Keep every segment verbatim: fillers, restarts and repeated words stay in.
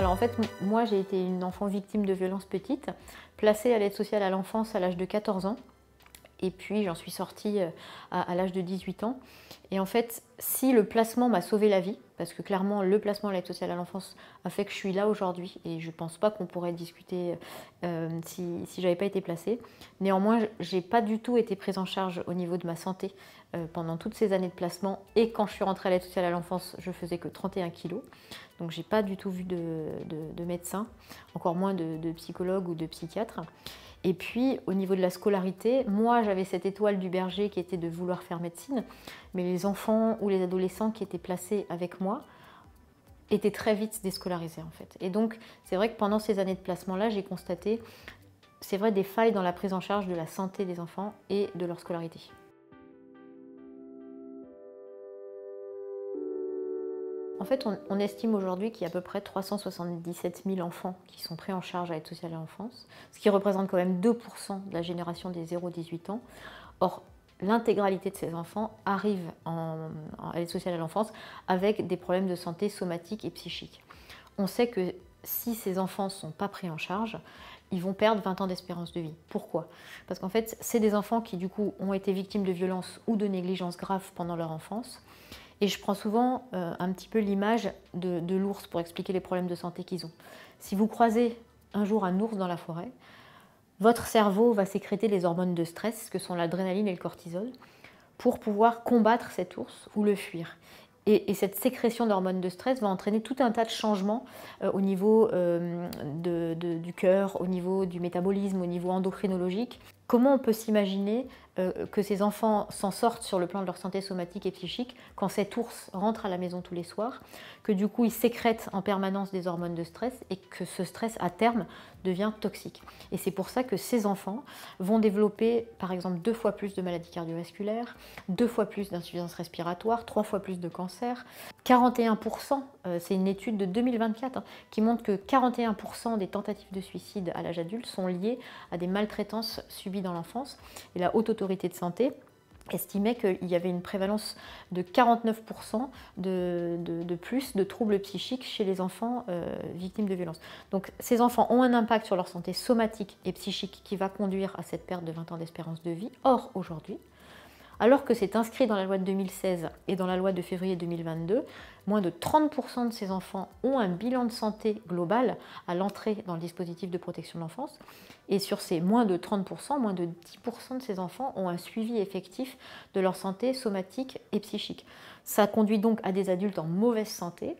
Alors en fait, moi j'ai été une enfant victime de violences petite, placée à l'aide sociale à l'enfance à l'âge de quatorze ans. Et puis j'en suis sortie à, à l'âge de dix-huit ans. Et en fait, si le placement m'a sauvé la vie, parce que clairement le placement à l'aide sociale à l'enfance a fait que je suis là aujourd'hui, et je ne pense pas qu'on pourrait discuter euh, si, si je n'avais pas été placée. Néanmoins, je n'ai pas du tout été prise en charge au niveau de ma santé euh, pendant toutes ces années de placement. Et quand je suis rentrée à l'aide sociale à l'enfance, je ne faisais que trente et un kilos. Donc je n'ai pas du tout vu de, de, de médecin, encore moins de, de psychologue ou de psychiatre. Et puis, au niveau de la scolarité, moi, j'avais cette étoile du berger qui était de vouloir faire médecine, mais les enfants ou les adolescents qui étaient placés avec moi étaient très vite déscolarisés, en fait. Et donc, c'est vrai que pendant ces années de placement-là, j'ai constaté, c'est vrai, des failles dans la prise en charge de la santé des enfants et de leur scolarité. En fait, on, on estime aujourd'hui qu'il y a à peu près trois cent soixante-dix-sept mille enfants qui sont pris en charge à l'aide sociale à l'enfance, ce qui représente quand même deux pour cent de la génération des zéro à dix-huit ans. Or, l'intégralité de ces enfants arrive en, en aide sociale à l'enfance avec des problèmes de santé somatique et psychique. On sait que si ces enfants ne sont pas pris en charge, ils vont perdre vingt ans d'espérance de vie. Pourquoi? Parce qu'en fait, c'est des enfants qui, du coup, ont été victimes de violences ou de négligences graves pendant leur enfance. Et je prends souvent euh, un petit peu l'image de, de l'ours pour expliquer les problèmes de santé qu'ils ont. Si vous croisez un jour un ours dans la forêt, votre cerveau va sécréter les hormones de stress, que sont l'adrénaline et le cortisol, pour pouvoir combattre cet ours ou le fuir. Et, et cette sécrétion d'hormones de stress va entraîner tout un tas de changements euh, au niveau euh, de, de, du cœur, au niveau du métabolisme, au niveau endocrinologique. Comment on peut s'imaginer euh, que ces enfants s'en sortent sur le plan de leur santé somatique et psychique quand cet ours rentre à la maison tous les soirs, que du coup il sécrète en permanence des hormones de stress et que ce stress à terme devient toxique. Et c'est pour ça que ces enfants vont développer par exemple deux fois plus de maladies cardiovasculaires, deux fois plus d'insuffisance respiratoire, trois fois plus de cancer. quarante et un pour cent, euh, c'est une étude de deux mille vingt-quatre hein, qui montre que quarante et un pour cent des tentatives de suicide à l'âge adulte sont liées à des maltraitances subies dans l'enfance. Et la Haute Autorité de Santé estimait qu'il y avait une prévalence de quarante-neuf pour cent de, de, de plus de troubles psychiques chez les enfants euh, victimes de violences. Donc ces enfants ont un impact sur leur santé somatique et psychique qui va conduire à cette perte de vingt ans d'espérance de vie. Or aujourd'hui, alors que c'est inscrit dans la loi de deux mille seize et dans la loi de février deux mille vingt-deux, moins de trente pour cent de ces enfants ont un bilan de santé global à l'entrée dans le dispositif de protection de l'enfance. Et sur ces moins de trente pour cent, moins de dix pour cent de ces enfants ont un suivi effectif de leur santé somatique et psychique. Ça conduit donc à des adultes en mauvaise santé,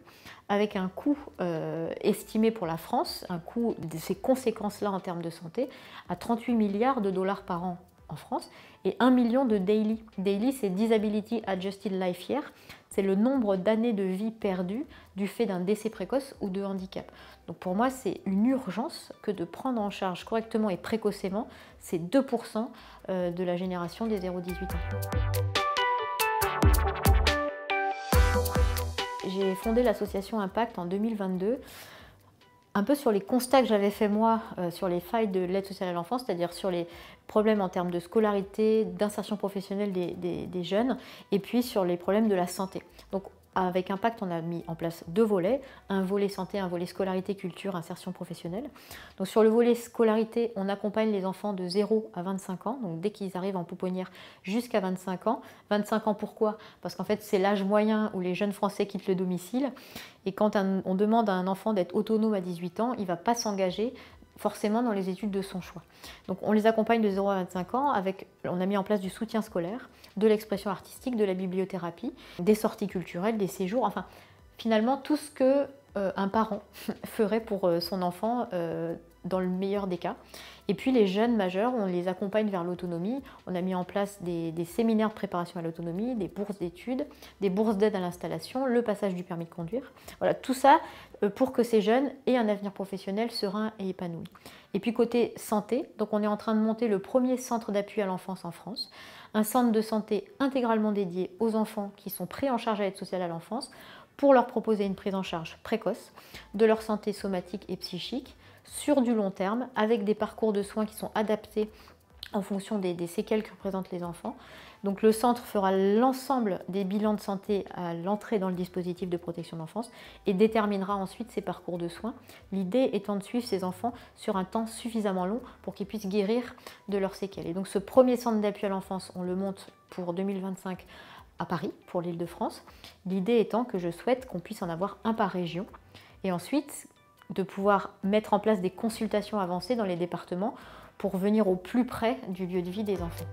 avec un coût euh, estimé pour la France, un coût de ces conséquences-là en termes de santé, à trente-huit milliards de dollars par an en France, et un million de DALY. DALY, c'est Disability Adjusted Life Year, c'est le nombre d'années de vie perdues du fait d'un décès précoce ou de handicap. Donc pour moi, c'est une urgence que de prendre en charge correctement et précocement ces deux pour cent de la génération des zéro à dix-huit ans. J'ai fondé l'association IMPACTES en deux mille vingt-deux, un peu sur les constats que j'avais fait moi euh, sur les failles de l'aide sociale à l'enfance, c'est-à-dire sur les problèmes en termes de scolarité, d'insertion professionnelle des, des, des jeunes, et puis sur les problèmes de la santé. Donc avec IMPACTES, on a mis en place deux volets, un volet santé, un volet scolarité, culture, insertion professionnelle. Donc sur le volet scolarité, on accompagne les enfants de zéro à vingt-cinq ans, donc dès qu'ils arrivent en pouponnière jusqu'à vingt-cinq ans. vingt-cinq ans, pourquoi? Parce qu'en fait, c'est l'âge moyen où les jeunes Français quittent le domicile. Et quand un, on demande à un enfant d'être autonome à dix-huit ans, il ne va pas s'engager forcément dans les études de son choix. Donc on les accompagne de zéro à vingt-cinq ans, avec, on a mis en place du soutien scolaire, de l'expression artistique, de la bibliothérapie, des sorties culturelles, des séjours, enfin finalement tout ce que euh, un parent ferait pour euh, son enfant euh, dans le meilleur des cas. Et puis les jeunes majeurs, on les accompagne vers l'autonomie, on a mis en place des, des séminaires de préparation à l'autonomie, des bourses d'études, des bourses d'aide à l'installation, le passage du permis de conduire. Voilà, tout ça pour que ces jeunes aient un avenir professionnel serein et épanoui. Et puis côté santé, donc on est en train de monter le premier centre d'appui à l'enfance en France, un centre de santé intégralement dédié aux enfants qui sont pris en charge à l'aide sociale à l'enfance pour leur proposer une prise en charge précoce de leur santé somatique et psychique, sur du long terme, avec des parcours de soins qui sont adaptés en fonction des, des séquelles que représentent les enfants, Donc le centre fera l'ensemble des bilans de santé à l'entrée dans le dispositif de protection de l'enfance et déterminera ensuite ses parcours de soins. L'idée étant de suivre ces enfants sur un temps suffisamment long pour qu'ils puissent guérir de leurs séquelles. Et donc ce premier centre d'appui à l'enfance, on le monte pour deux mille vingt-cinq à Paris, pour l'Île-de-France. L'idée étant que je souhaite qu'on puisse en avoir un par région et ensuite de pouvoir mettre en place des consultations avancées dans les départements pour venir au plus près du lieu de vie des enfants.